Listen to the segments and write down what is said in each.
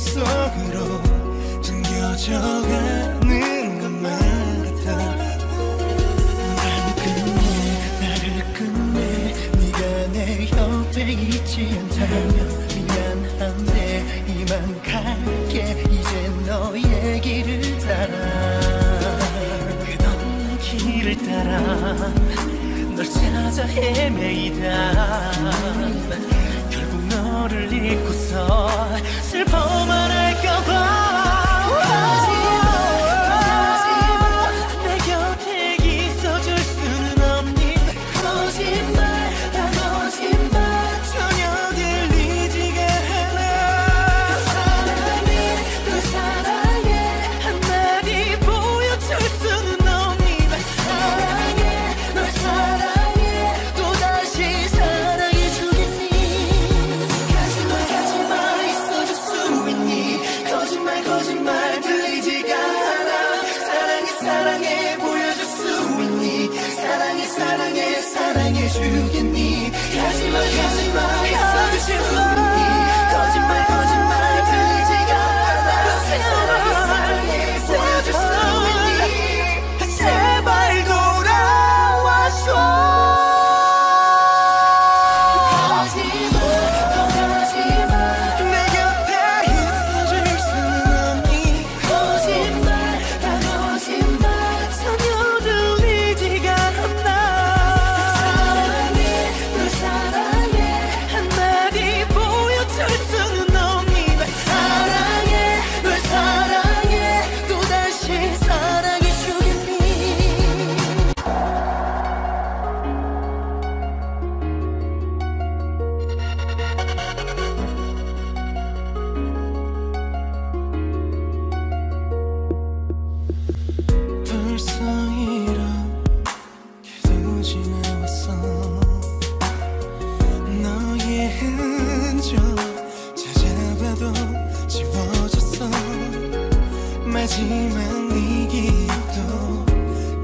숲속으로 잠겨져가는 것만 같아. 나를 끝내 네가 내 옆에 있지 않다면 미안한데 이만 갈게. 이제 너의 길을 따라 끝없는 길을 따라 널 찾아 헤매이다. 결국 너를 잊고서 슬퍼만 할까봐. 주겠니? 가지마 가지마 있어줄 수 없니? 거짓말 거짓말 들리지가 않아. 사랑해 사랑해 보여줄 수 없니? 제발 돌아와줘. 가지마 더 가지마 내 곁에 있어줄 수는 없니? 거짓말 다 거짓말 전혀 들리지가 않아. 마지막 네 기억도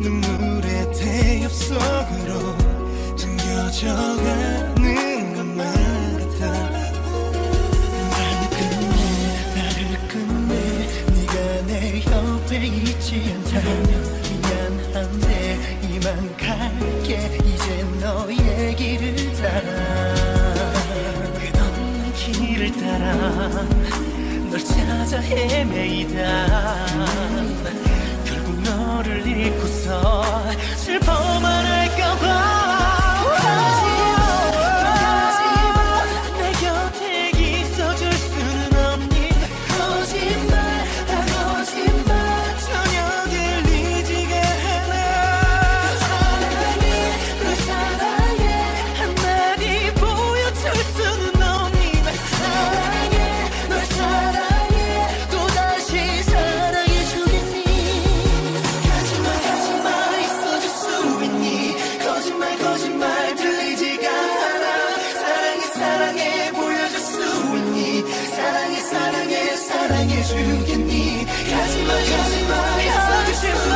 눈물의 태엽 속으로 잠겨져가는 것만 같아. 나를 끝내 네가 내 옆에 있지 않다면 미안한데 이만 갈게. 이제 너의 길을 따라 끝없는 길을 따라 널 찾아 헤매이다. 결국 너를 잊고서 슬퍼만 할까봐. 사랑해 사랑해 사랑해 주겠니? 가지마 가지마 있어줄 수 없니?